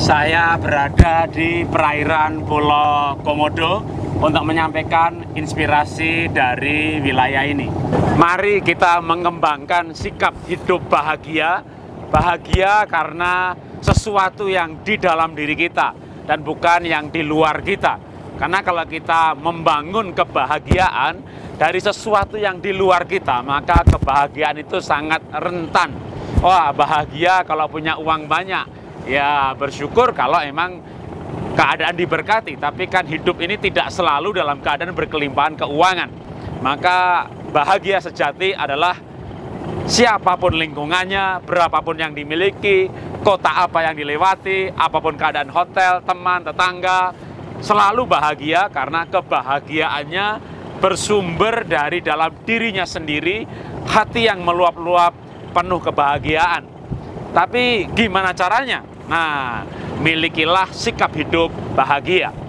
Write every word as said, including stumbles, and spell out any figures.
Saya berada di perairan Pulau Komodo untuk menyampaikan inspirasi dari wilayah ini. Mari kita mengembangkan sikap hidup bahagia, bahagia karena sesuatu yang di dalam diri kita dan bukan yang di luar kita. Karena kalau kita membangun kebahagiaan dari sesuatu yang di luar kita, maka kebahagiaan itu sangat rentan. Wah, bahagia kalau punya uang banyak. Ya, bersyukur kalau emang keadaan diberkati, tapi kan hidup ini tidak selalu dalam keadaan berkelimpahan keuangan. Maka bahagia sejati adalah siapapun lingkungannya, berapapun yang dimiliki, kota apa yang dilewati, apapun keadaan hotel, teman, tetangga, selalu bahagia karena kebahagiaannya bersumber dari dalam dirinya sendiri, hati yang meluap-luap penuh kebahagiaan. Tapi gimana caranya? Nah, milikilah sikap hidup bahagia.